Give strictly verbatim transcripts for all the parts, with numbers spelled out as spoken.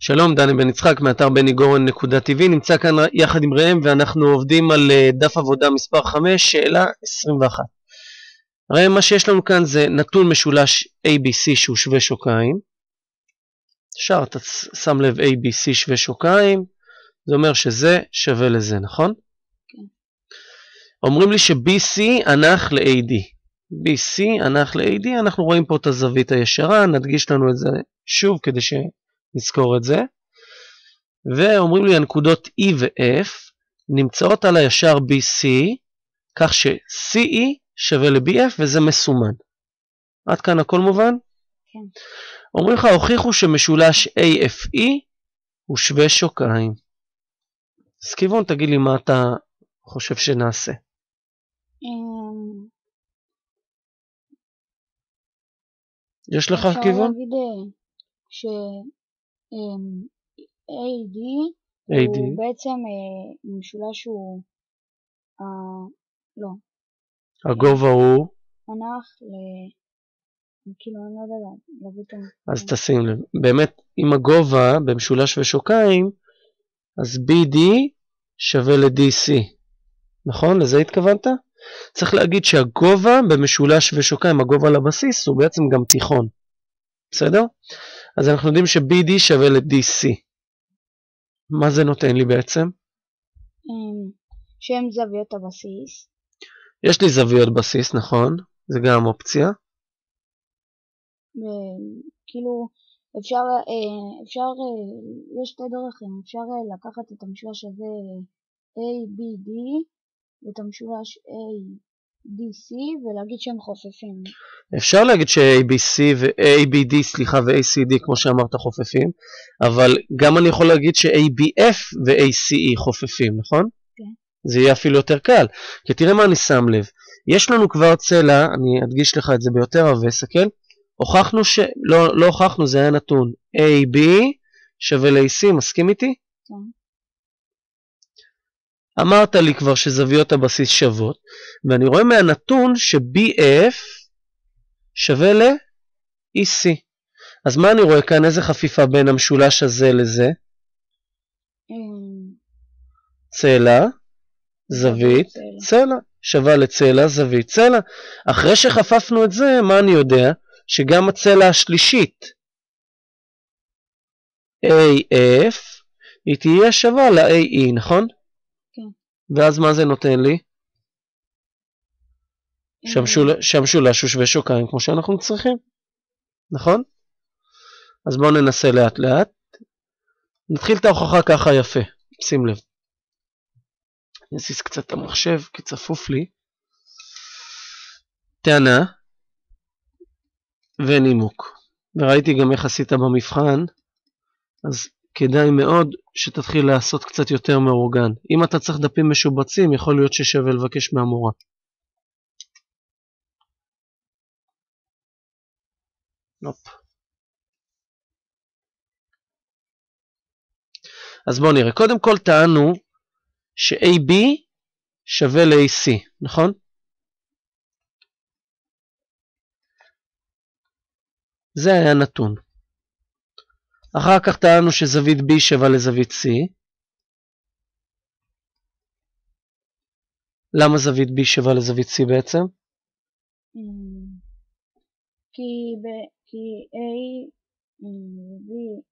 שלום, דני בן יצחק מאתר בני גורן נקודה טבעי, נמצא כאן יחד עם ראם ואנחנו עובדים על דף עבודה מספר חמש, שאלה עשרים ואחת. ראם, מה שיש לנו כאן זה נתון משולש A B C שהוא שווה שוקיים. אפשר, אתה שם לב A B C שווה שוקיים, זה אומר שזה שווה לזה, נכון? כן. אומרים לי ש-B C הנח ל-A D. B C הנח ל-A D, אנחנו רואים פה את הזווית הישרה, נדגיש לנו את זה שוב כדי ש... נזכור את זה, ואומרים לי הנקודות E ו-F נמצאות על הישר B C, כך ש-C E שווה ל-B F וזה מסומן. עד כאן הכל מובן? כן. אומרים לך, הוכיחו שמשולש A F E הוא שווה שוקיים. אז כיוון, תגיד לי מה אתה חושב שנעשה. יש לך כיוון? ש... A D הוא בעצם משולש שהוא לא הגובה הוא הנח כאילו אני לא יודע אז תשים לב באמת עם הגובה במשולש ושוקיים אז B D שווה ל-D C נכון? לזה התכוונת? צריך להגיד שהגובה במשולש ושוקיים הגובה לבסיס הוא בעצם גם תיכון בסדר? אז אנחנו יודעים ש-B D שווה ל-D C. מה זה נותן לי בעצם? שם זוויות הבסיס. יש לי זוויות בסיס, נכון? זה גם אופציה. כאילו, אפשר, אפשר, יש שתי דרכים. אפשר לקחת את המשולש הזה A B D ואת המשולש A D C ולהגיד שהם חופפים. אפשר להגיד ש-A B C ו-A B D, סליחה, ו-A C D, כמו שאמרת, חופפים, אבל גם אני יכול להגיד ש-A B F ו-A C E חופפים, נכון? כן. Okay. זה יהיה אפילו יותר קל, כי תראה מה אני שם לב. יש לנו כבר צלע, אני אדגיש לך את זה ביותר, אבל סכל, הוכחנו ש... לא, לא הוכחנו, זה היה נתון. A B שווה ל-A C, מסכים איתי? כן. Okay. אמרת לי כבר שזוויות הבסיס שוות, ואני רואה מהנתון ש-B F שווה ל-E C. אז מה אני רואה כאן? איזה חפיפה בין המשולש הזה לזה? צלע, זווית, צלע, שווה לצלע, זווית, צלע. אחרי שחפפנו את זה, מה אני יודע? שגם הצלע השלישית, A F, היא תהיה שווה ל-A E, נכון? ואז מה זה נותן לי? שהמשולש הוא שווה שוקיים כמו שאנחנו צריכים, נכון? אז בואו ננסה לאט לאט. נתחיל את ההוכחה ככה יפה, שים לב. אני אסיס קצת את המחשב כי צפוף לי. טענה ונימוק. וראיתי גם איך עשית במבחן, אז... כדאי מאוד שתתחיל לעשות קצת יותר מאורגן. אם אתה צריך דפים משובצים, יכול להיות ששווה לבקש מהמורה. נופ. אז בואו נראה. קודם כל טענו ש-A B שווה ל-A C, נכון? זה היה נתון. אחר כך טענו שזווית B שווה לזווית C. למה זווית B שווה לזווית C בעצם? כי A ו-B.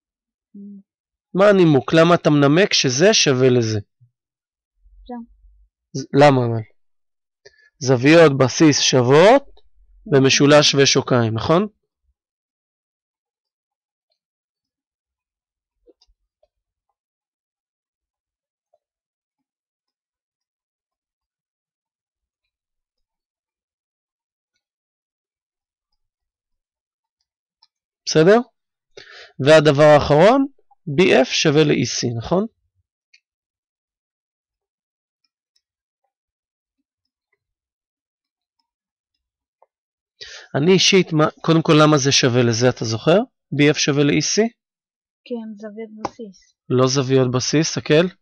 מה הנימוק? למה אתה מנמק שזה שווה לזה? למה? זוויות בסיס שוות במשולש ושוקיים, נכון? בסדר? והדבר האחרון, B F שווה ל-E C, נכון? אני אישית, קודם כל למה זה שווה לזה, אתה זוכר? B F שווה ל-E C? כן, זוויות בסיס. לא זוויות בסיס, תקל?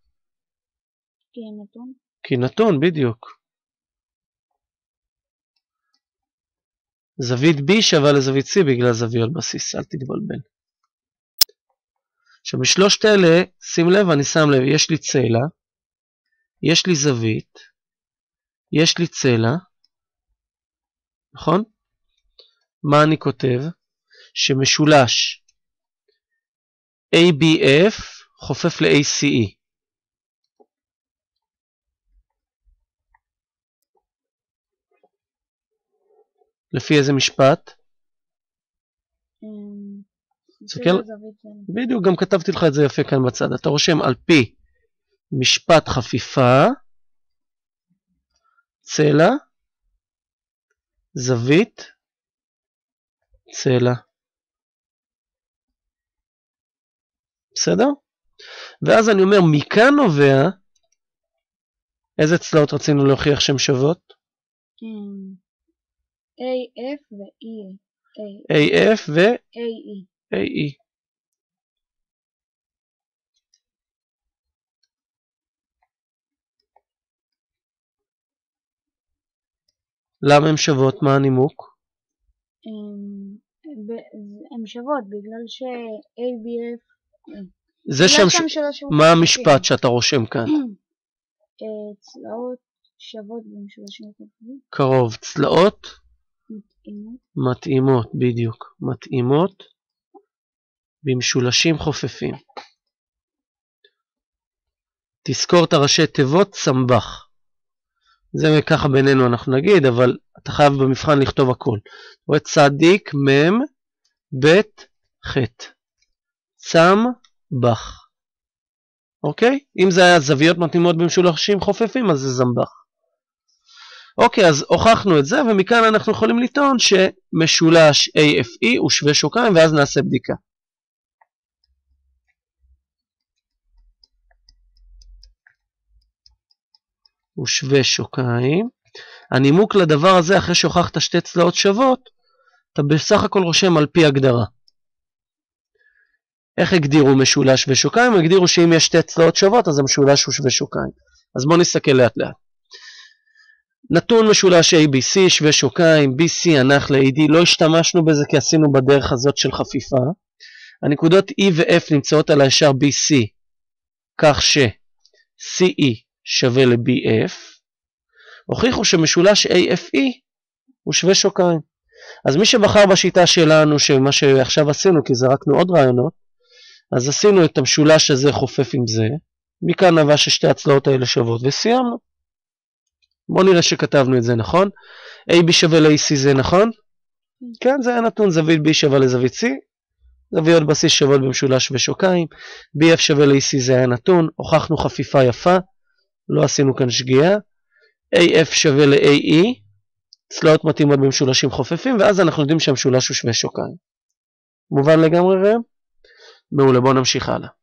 כי נתון. כי נתון, בדיוק. זווית B שווה לזווית C בגלל זוויות בסיס, אל תתבלבל. שבשלושת אלה, שים לב, אני שם לב, יש לי צלע, יש לי זווית, יש לי צלע, נכון? מה אני כותב? שמשולש A B F חופף ל-A C E. לפי איזה משפט? בדיוק, גם כתבתי לך את זה יפה כאן בצד. אתה רושם על פי משפט חפיפה, צלע, זווית, צלע. בסדר? ואז אני אומר, מכאן נובע, איזה צלעות רצינו להוכיח שהן שוות? A F ו-E. A F ו-A E. A E. למה הן שוות? מה הנימוק? הן שוות בגלל ש-A B F... זה שם... מה המשפט שאתה רושם כאן? צלעות שוות במשולשים חופפים. קרוב, צלעות מתאימות. מתאימות, בדיוק. מתאימות במשולשים חופפים. תזכור את הראשי תיבות צמבח. זה ככה בינינו אנחנו נגיד, אבל אתה חייב במבחן לכתוב הכל. רואה צדיק, מם, בית, חטא. צם, בח. אוקיי? אם זה היה זוויות מתאימות במשולשים חופפים, אז זה זמבח. אוקיי, אז הוכחנו את זה, ומכאן אנחנו יכולים לטעון שמשולש A F E הוא שווה שוקיים, ואז נעשה בדיקה. הוא שווה שוקיים. הנימוק לדבר הזה, אחרי שהוכחת שתי צלעות שוות, אתה בסך הכל רושם על פי הגדרה. איך הגדירו משולש ושוקיים? הגדירו שאם יש שתי צלעות שוות, אז המשולש הוא שווה שוקיים. אז בואו נסתכל לאט לאט. נתון משולש A B C שווה שוקיים, B C הנח ל-A D, לא השתמשנו בזה כי עשינו בדרך הזאת של חפיפה. הנקודות E ו-F נמצאות על הישר B C, כך ש-C E שווה ל-B F. הוכיחו שמשולש A F E הוא שווה שוקיים. אז מי שבחר בשיטה שלנו, שמה שעכשיו עשינו, כי זרקנו עוד רעיונות, אז עשינו את המשולש הזה חופף עם זה, מכאן נבע ששתי הצלעות האלה שוות, וסיימנו. בואו נראה שכתבנו את זה נכון. A B שווה ל-A C זה נכון? כן, זה היה נתון, זווית B שווה לזווית C, זוויות בסיס שוות במשולש ושוקיים, B F שווה ל-A C זה היה נתון, הוכחנו חפיפה יפה, לא עשינו כאן שגיאה, A F שווה ל-A E, צלעות מתאימות במשולשים חופפים, ואז אנחנו יודעים שהמשולש הוא שווה שוקיים. מובן לגמרי רם? מעולה, בואו נמשיך הלאה.